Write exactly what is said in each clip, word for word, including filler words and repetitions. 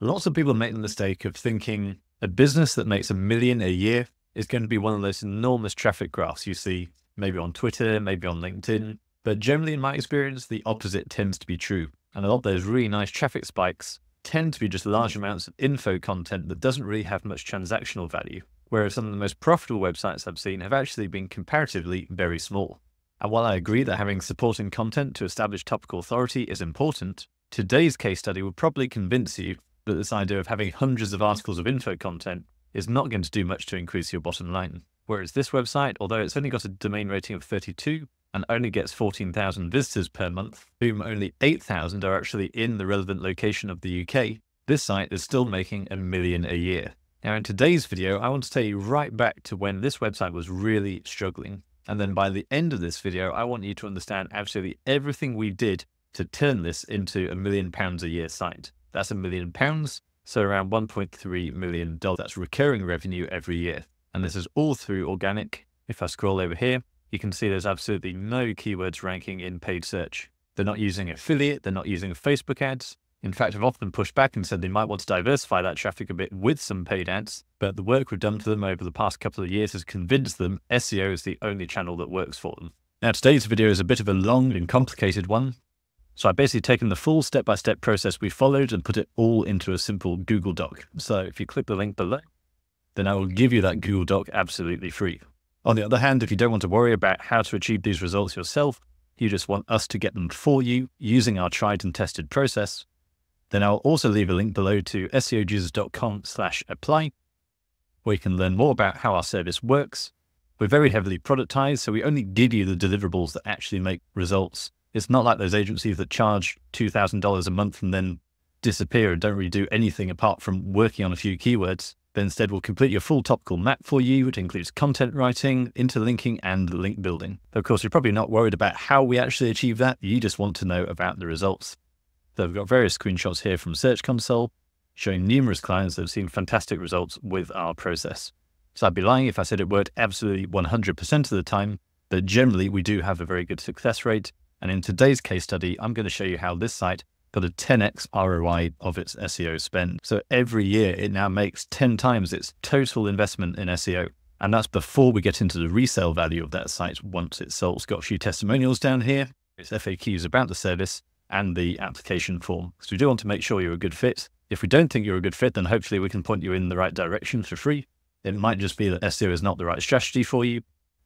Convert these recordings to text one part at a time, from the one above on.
Lots of people make the mistake of thinking a business that makes a million a year is going to be one of those enormous traffic graphs you see maybe on Twitter, maybe on LinkedIn. But generally, in my experience, the opposite tends to be true. And a lot of those really nice traffic spikes tend to be just large amounts of info content that doesn't really have much transactional value, whereas some of the most profitable websites I've seen have actually been comparatively very small. And while I agree that having supporting content to establish topical authority is important, today's case study will probably convince you that this idea of having hundreds of articles of info content is not going to do much to increase your bottom line. Whereas this website, although it's only got a domain rating of thirty-two and only gets fourteen thousand visitors per month, whom only eight thousand are actually in the relevant location of the U K, this site is still making a million a year. Now, in today's video, I want to take you right back to when this website was really struggling. And then by the end of this video, I want you to understand absolutely everything we did to turn this into a million pounds a year site. That's a million pounds, so around one point three million dollars. That's recurring revenue every year. And this is all through organic. If I scroll over here, you can see there's absolutely no keywords ranking in paid search. They're not using affiliate, they're not using Facebook ads. In fact, I've often pushed back and said they might want to diversify that traffic a bit with some paid ads, but the work we've done to them over the past couple of years has convinced them S E O is the only channel that works for them. Now, today's video is a bit of a long and complicated one, so I've basically taken the full step-by-step process we followed and put it all into a simple Google Doc. So if you click the link below, then I will give you that Google Doc absolutely free. On the other hand, if you don't want to worry about how to achieve these results yourself, you just want us to get them for you using our tried and tested process, then I'll also leave a link below to S E O jesus dot com slash apply, where you can learn more about how our service works. We're very heavily productized, so we only give you the deliverables that actually make results. It's not like those agencies that charge two thousand dollars a month and then disappear and don't really do anything apart from working on a few keywords. But instead, we'll complete your full topical map for you, which includes content writing, interlinking, and link building. Of course, you're probably not worried about how we actually achieve that. You just want to know about the results. So we've got various screenshots here from Search Console showing numerous clients that have seen fantastic results with our process. So I'd be lying if I said it worked absolutely one hundred percent of the time, but generally we do have a very good success rate. And in today's case study, I'm going to show you how this site got a ten X R O I of its S E O spend. So every year it now makes ten times its total investment in S E O. And that's before we get into the resale value of that site once it's sold. It's got a few testimonials down here. It's F A Qs about the service and the application form. So we do want to make sure you're a good fit. If we don't think you're a good fit, then hopefully we can point you in the right direction for free. It might just be that S E O is not the right strategy for you,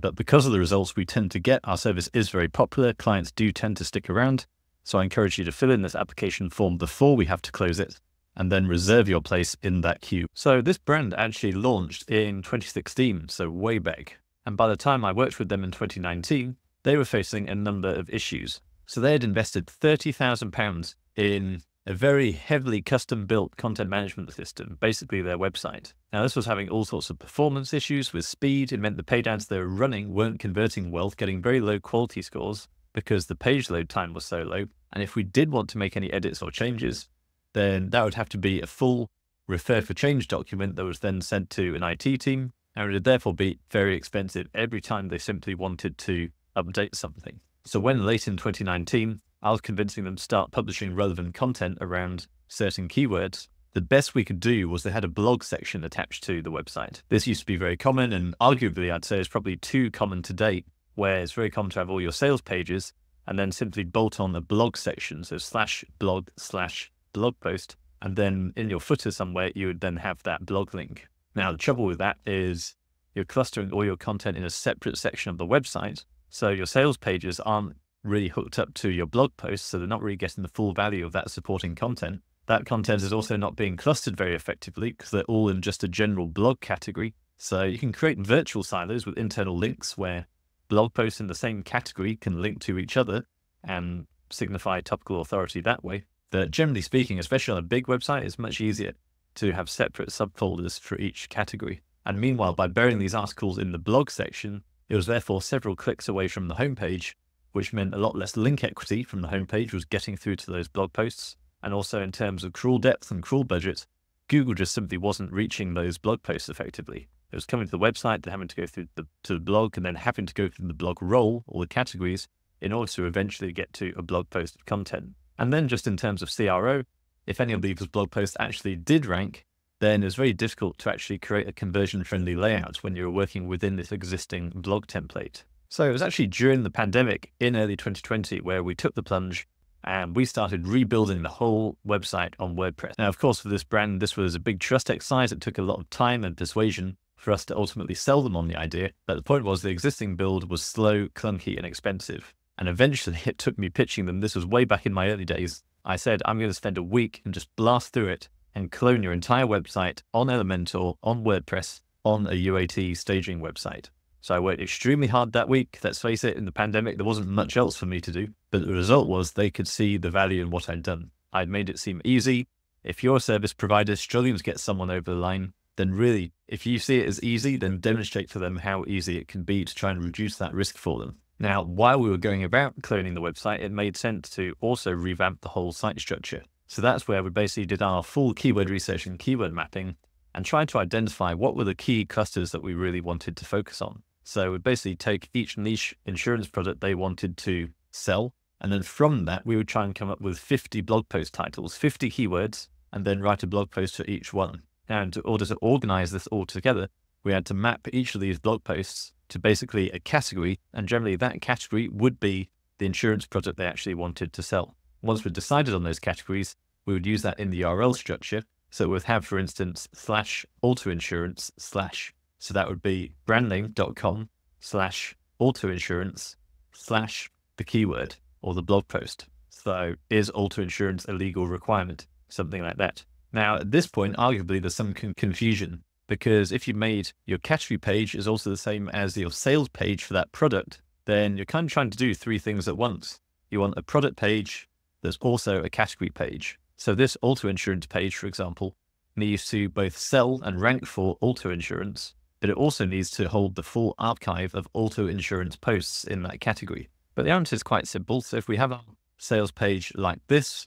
but because of the results we tend to get, our service is very popular. Clients do tend to stick around. So I encourage you to fill in this application form before we have to close it and then reserve your place in that queue. So this brand actually launched in twenty sixteen, so way back. And by the time I worked with them in twenty nineteen, they were facing a number of issues. So they had invested thirty thousand pounds in a very heavily custom built content management system, basically their website. Now this was having all sorts of performance issues with speed. It meant the paid ads they were running weren't converting well, getting very low quality scores because the page load time was so low. And if we did want to make any edits or changes, then that would have to be a full refer for change document that was then sent to an I T team. And it would therefore be very expensive every time they simply wanted to update something. So when late in twenty nineteen, I was convincing them to start publishing relevant content around certain keywords, the best we could do was they had a blog section attached to the website. This used to be very common, and arguably I'd say it's probably too common today, where it's very common to have all your sales pages and then simply bolt on a blog section. So slash blog slash blog post. And then in your footer somewhere, you would then have that blog link. Now, the trouble with that is you're clustering all your content in a separate section of the website. So your sales pages aren't really hooked up to your blog posts, so they're not really getting the full value of that supporting content. That content is also not being clustered very effectively because they're all in just a general blog category. So you can create virtual silos with internal links where blog posts in the same category can link to each other and signify topical authority that way. But generally speaking, especially on a big website, it's much easier to have separate subfolders for each category. And meanwhile, by burying these articles in the blog section, it was therefore several clicks away from the homepage, which meant a lot less link equity from the homepage was getting through to those blog posts. And also in terms of crawl depth and crawl budget, Google just simply wasn't reaching those blog posts effectively. It was coming to the website, then having to go through the, to the blog, and then having to go through the blog role or the categories in order to eventually get to a blog post of content. And then just in terms of C R O, if any of these blog posts actually did rank, then it's very difficult to actually create a conversion-friendly layout when you're working within this existing blog template. So it was actually during the pandemic in early twenty twenty where we took the plunge and we started rebuilding the whole website on WordPress. Now, of course, for this brand, this was a big trust exercise. It took a lot of time and persuasion for us to ultimately sell them on the idea. But the point was the existing build was slow, clunky, and expensive. And eventually it took me pitching them. This was way back in my early days. I said, I'm going to spend a week and just blast through it and clone your entire website on Elementor, on WordPress, on a U A T staging website. So I worked extremely hard that week. Let's face it, in the pandemic, there wasn't much else for me to do. But the result was they could see the value in what I'd done. I'd made it seem easy. If you're a service provider struggling to get someone over the line, then really, if you see it as easy, then demonstrate to them how easy it can be to try and reduce that risk for them. Now, while we were going about cloning the website, it made sense to also revamp the whole site structure. So that's where we basically did our full keyword research and keyword mapping and tried to identify what were the key clusters that we really wanted to focus on. So we'd basically take each niche insurance product they wanted to sell. And then from that, we would try and come up with fifty blog post titles, fifty keywords, and then write a blog post for each one. Now, in order to organize this all together, we had to map each of these blog posts to basically a category. And generally that category would be the insurance product they actually wanted to sell. Once we'd decided on those categories, we would use that in the U R L structure. So we'd have, for instance, slash auto insurance slash. So that would be brandname.com slash auto insurance slash the keyword or the blog post. So is auto insurance a legal requirement? Something like that. Now, at this point, arguably there's some con confusion because if you made your category page is also the same as your sales page for that product, then you're kind of trying to do three things at once. You want a product page. There's also a category page. So this auto insurance page, for example, needs to both sell and rank for auto insurance, but it also needs to hold the full archive of auto insurance posts in that category. But the answer is quite simple. So if we have our sales page like this,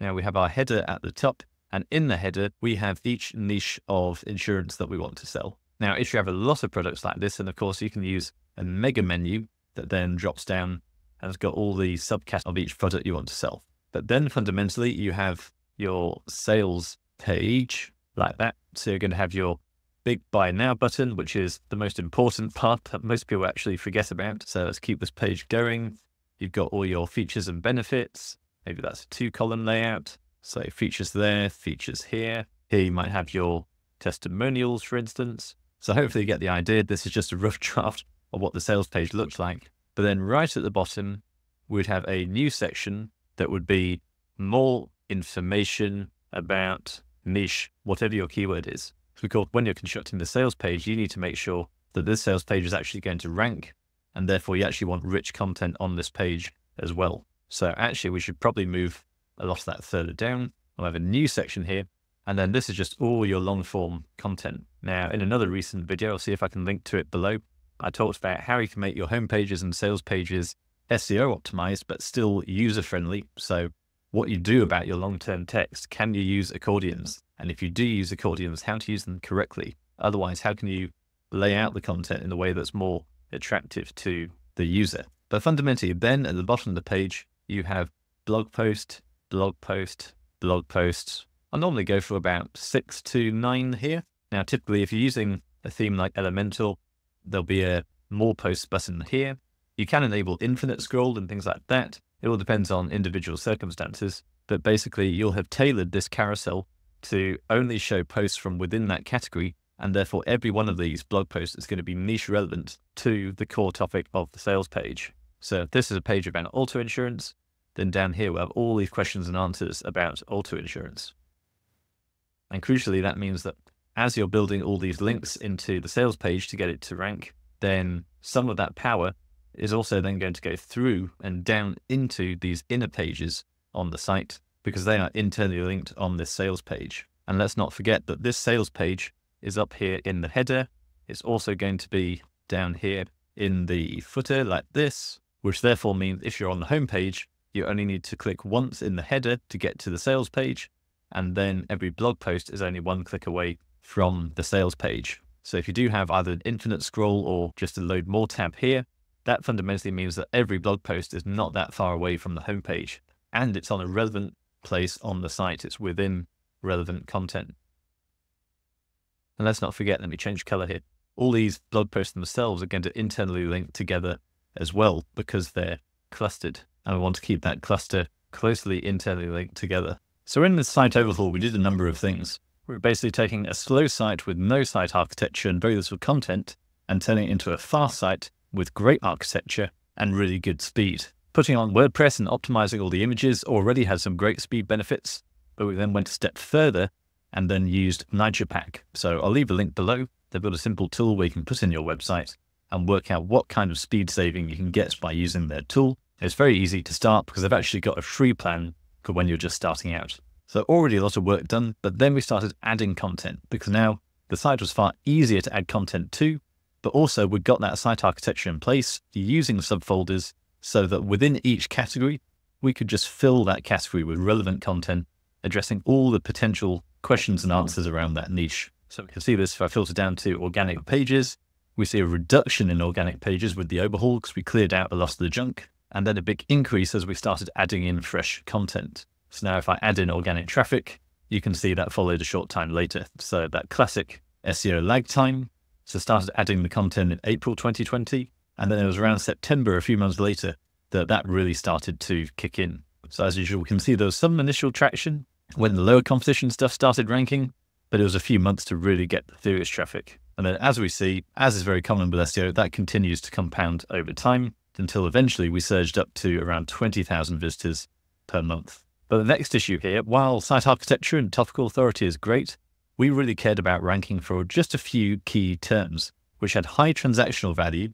now we have our header at the top, and in the header, we have each niche of insurance that we want to sell. Now, if you have a lot of products like this, then of course you can use a mega menu that then drops down and it's got all the subcategories of each product you want to sell. But then fundamentally you have your sales page like that. So you're going to have your big buy now button, which is the most important part that most people actually forget about. So let's keep this page going. You've got all your features and benefits. Maybe that's a two column layout. So features there, features here. Here you might have your testimonials, for instance. So hopefully you get the idea. This is just a rough draft of what the sales page looks like. But then right at the bottom, we'd have a new section that would be more information about niche, whatever your keyword is. So, of course, when you're constructing the sales page, you need to make sure that this sales page is actually going to rank, and therefore you actually want rich content on this page as well. So actually we should probably move a lot of that further down. I'll have a new section here. And then this is just all your long form content. Now, in another recent video, I'll see if I can link to it below. I talked about how you can make your home pages and sales pages S E O optimized, but still user friendly. So what you do about your long-term text, can you use accordions? And if you do use accordions, how to use them correctly? Otherwise, how can you lay out the content in a way that's more attractive to the user? But fundamentally, then at the bottom of the page, you have blog post, blog post, blog posts. I normally go for about six to nine here. Now, typically if you're using a theme like Elementor, there'll be a more posts button here. You can enable infinite scroll and things like that. It all depends on individual circumstances, but basically you'll have tailored this carousel to only show posts from within that category. And therefore every one of these blog posts is going to be niche relevant to the core topic of the sales page. So if this is a page about auto insurance, then down here we'll have all these questions and answers about auto insurance. And crucially, that means that as you're building all these links into the sales page to get it to rank, then some of that power is also then going to go through and down into these inner pages on the site because they are internally linked on this sales page. And let's not forget that this sales page is up here in the header. It's also going to be down here in the footer like this, which therefore means if you're on the home page, you only need to click once in the header to get to the sales page. And then every blog post is only one click away from the sales page. So if you do have either an infinite scroll or just a load more tab here, that fundamentally means that every blog post is not that far away from the homepage and it's on a relevant place on the site. It's within relevant content. And let's not forget, let me change color here. All these blog posts themselves are going to internally link together as well because they're clustered, and we want to keep that cluster closely internally linked together. So in this site overhaul, we did a number of things. We're basically taking a slow site with no site architecture and very little content and turning it into a fast site with great architecture and really good speed. Putting on WordPress and optimizing all the images already had some great speed benefits, but we then went a step further and then used NigerPack. So I'll leave a link below. They've got a simple tool where you can put in your website and work out what kind of speed saving you can get by using their tool. It's very easy to start because they've actually got a free plan for when you're just starting out. So already a lot of work done, but then we started adding content because now the site was far easier to add content to, but also we've got that site architecture in place using subfolders so that within each category, we could just fill that category with relevant content, addressing all the potential questions and answers around that niche. So we can see this if I filter down to organic pages, we see a reduction in organic pages with the overhaul because we cleared out a lot of the junk, and then a big increase as we started adding in fresh content. So now if I add in organic traffic, you can see that followed a short time later. So that classic S E O lag time. So started adding the content in April twenty twenty, and then it was around September, a few months later, that that really started to kick in. So as usual, we can see there was some initial traction when the lower competition stuff started ranking, but it was a few months to really get the serious traffic. And then as we see, as is very common with S E O, that continues to compound over time until eventually we surged up to around twenty thousand visitors per month. But the next issue here, while site architecture and topical authority is great, we really cared about ranking for just a few key terms, which had high transactional value.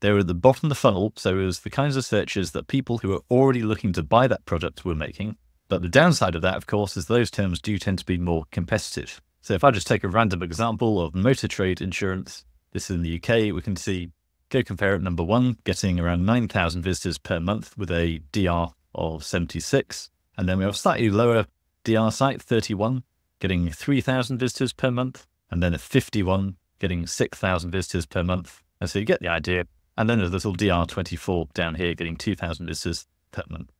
They were at the bottom of the funnel, so it was the kinds of searches that people who are already looking to buy that product were making. But the downside of that, of course, is those terms do tend to be more competitive. So if I just take a random example of motor trade insurance, this is in the U K, we can see GoCompare at number one, getting around nine thousand visitors per month with a D R of seventy-six. And then we have a slightly lower D R site, thirty-one, getting three thousand visitors per month, and then a fifty-one, getting six thousand visitors per month. And so you get the idea. And then there's a little D R twenty-four down here, getting two thousand visitors per month,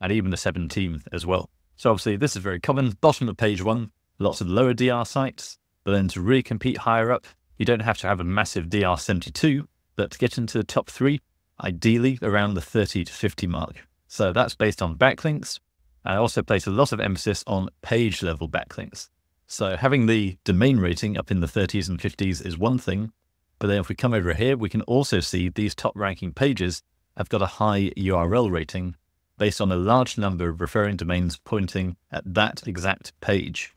and even the seventeenth as well. So obviously this is very common, bottom of page one, lots of lower D R sites, but then to really compete higher up, you don't have to have a massive D R seventy-two, but to get into the top three, ideally around the thirty to fifty mark. So that's based on backlinks. I also place a lot of emphasis on page level backlinks. So having the domain rating up in the thirties and fifties is one thing, but then if we come over here, we can also see these top ranking pages have got a high U R L rating based on a large number of referring domains pointing at that exact page.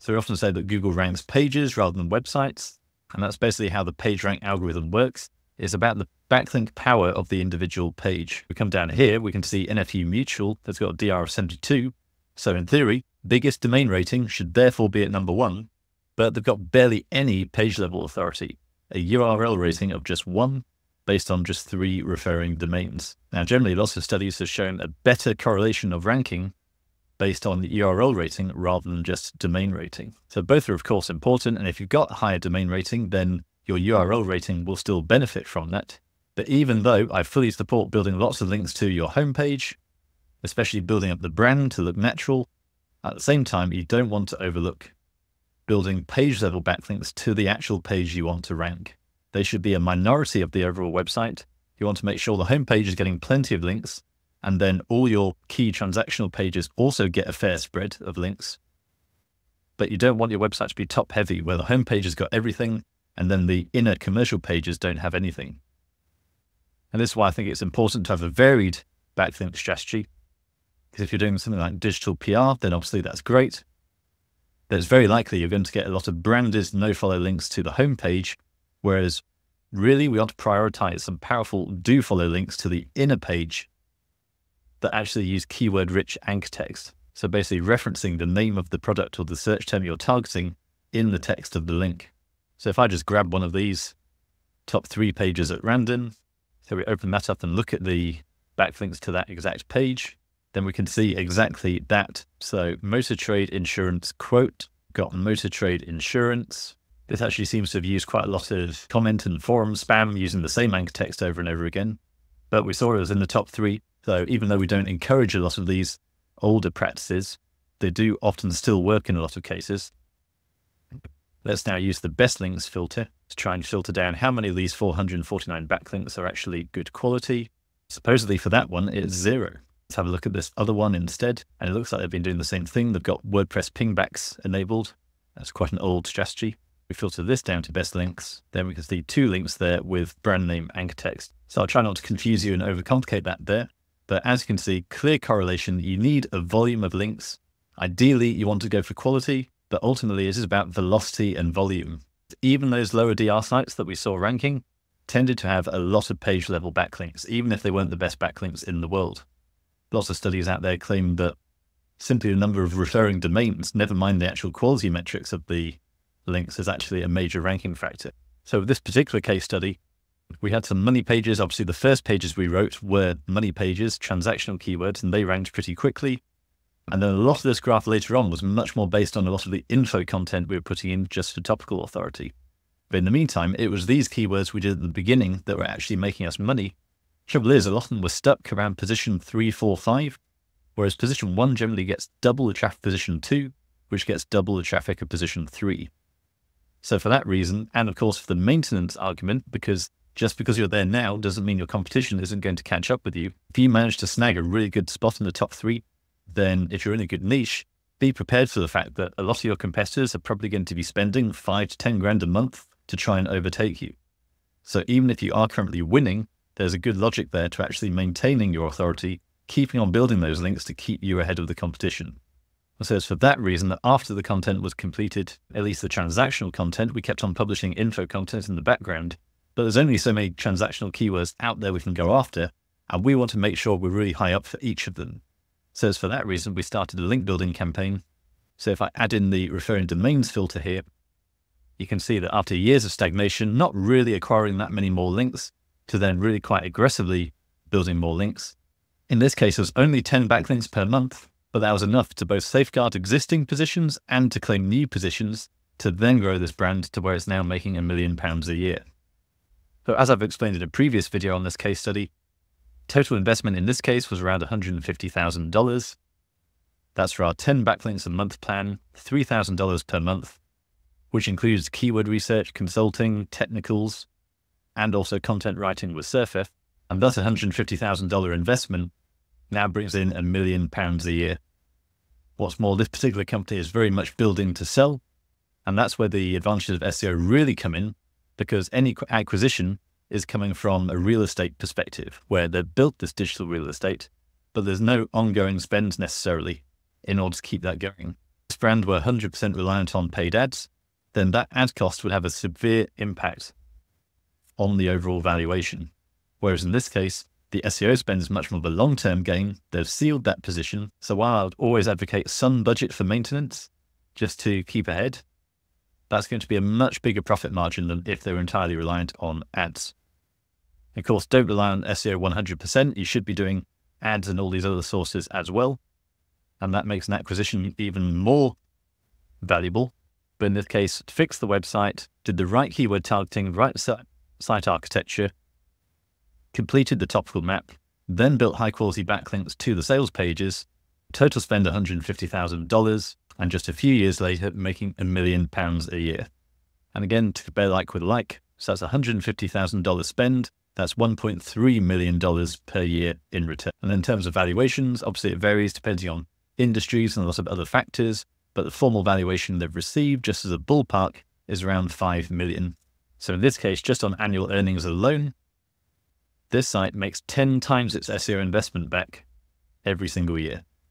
So we often say that Google ranks pages rather than websites, and that's basically how the PageRank algorithm works. It's about the backlink power of the individual page. We come down here, we can see N F U Mutual that's got a D R of seventy-two. So in theory, biggest domain rating should therefore be at number one, but they've got barely any page level authority, a U R L rating of just one based on just three referring domains. Now, generally lots of studies have shown a better correlation of ranking based on the U R L rating rather than just domain rating. So both are of course important. And if you've got higher domain rating, then your U R L rating will still benefit from that. But even though I fully support building lots of links to your homepage, especially building up the brand to look natural, at the same time, you don't want to overlook building page level backlinks to the actual page you want to rank. They should be a minority of the overall website. You want to make sure the homepage is getting plenty of links, and then all your key transactional pages also get a fair spread of links. But you don't want your website to be top heavy where the homepage has got everything and then the inner commercial pages don't have anything. And this is why I think it's important to have a varied backlink strategy, because if you're doing something like digital P R, then obviously that's great. But it's very likely you're going to get a lot of branded no-follow links to the homepage, whereas really we want to prioritize some powerful do-follow links to the inner page that actually use keyword-rich anchor text. So basically referencing the name of the product or the search term you're targeting in the text of the link. So if I just grab one of these top three pages at random, so we open that up and look at the backlinks to that exact page, then we can see exactly that. So motor trade insurance quote, got motor trade insurance. This actually seems to have used quite a lot of comment and forum spam using the same anchor text over and over again, but we saw it was in the top three. So even though we don't encourage a lot of these older practices. They do often still work in a lot of cases. Let's now use the best links filter to try and filter down how many of these four hundred forty-nine backlinks are actually good quality. Supposedly for that one, it's zero. Let's have a look at this other one instead. And it looks like they've been doing the same thing. They've got WordPress pingbacks enabled. That's quite an old strategy. We filter this down to best links. Then we can see two links there with brand name anchor text. So I'll try not to confuse you and overcomplicate that there. But as you can see, clear correlation, you need a volume of links. Ideally, you want to go for quality, but ultimately it is about velocity and volume. Even those lower D R sites that we saw ranking tended to have a lot of page level backlinks, even if they weren't the best backlinks in the world. Lots of studies out there claim that simply the number of referring domains, never mind the actual quality metrics of the links, is actually a major ranking factor. So with this particular case study, we had some money pages. Obviously the first pages we wrote were money pages, transactional keywords, and they ranked pretty quickly. And then a lot of this graph later on was much more based on a lot of the info content we were putting in just for topical authority. But in the meantime, it was these keywords we did at the beginning that were actually making us money. Trouble is, a lot of them were stuck around position three, four, five, whereas position one generally gets double the traffic position two, which gets double the traffic of position three. So for that reason, and of course for the maintenance argument, because just because you're there now doesn't mean your competition isn't going to catch up with you. If you manage to snag a really good spot in the top three, then if you're in a good niche, be prepared for the fact that a lot of your competitors are probably going to be spending five to ten grand a month to try and overtake you. So even if you are currently winning, there's a good logic there to actually maintaining your authority, keeping on building those links to keep you ahead of the competition. So it's for that reason that after the content was completed, at least the transactional content, we kept on publishing info content in the background, but there's only so many transactional keywords out there we can go after, and we want to make sure we're really high up for each of them. So it's for that reason we started a link building campaign. So if I add in the referring domains filter here, you can see that after years of stagnation, not really acquiring that many more links, to then really quite aggressively building more links. In this case, it was only ten backlinks per month, but that was enough to both safeguard existing positions and to claim new positions to then grow this brand to where it's now making a million pounds a year. So as I've explained in a previous video on this case study, total investment in this case was around one hundred fifty thousand dollars. That's for our ten backlinks a month plan, three thousand dollars per month, which includes keyword research, consulting, technicals, and also content writing with Surfer. And thus one hundred fifty thousand dollars investment now brings in a million pounds a year. What's more, this particular company is very much building to sell. And that's where the advantages of S E O really come in, because any acquisition is coming from a real estate perspective where they've built this digital real estate, but there's no ongoing spend necessarily in order to keep that going. If this brand were one hundred percent reliant on paid ads, then that ad cost would have a severe impact on the overall valuation. Whereas in this case, the S E O spend is much more of a long-term gain. They've sealed that position. So while I would always advocate some budget for maintenance just to keep ahead, that's going to be a much bigger profit margin than if they're entirely reliant on ads. Of course, don't rely on S E O one hundred percent. You should be doing ads and all these other sources as well. And that makes an acquisition even more valuable. But in this case, fixed the website, did the right keyword targeting, right site architecture, completed the topical map, then built high quality backlinks to the sales pages, total spend one hundred fifty thousand dollars. And just a few years later, making a million pounds a year. And again, to compare like with like, so that's one hundred fifty thousand dollars spend, that's one point three million dollars per year in return. And in terms of valuations, obviously it varies depending on industries and a lot of other factors, but the formal valuation they've received just as a ballpark is around five million. So in this case, just on annual earnings alone, this site makes ten times its S E O investment back every single year.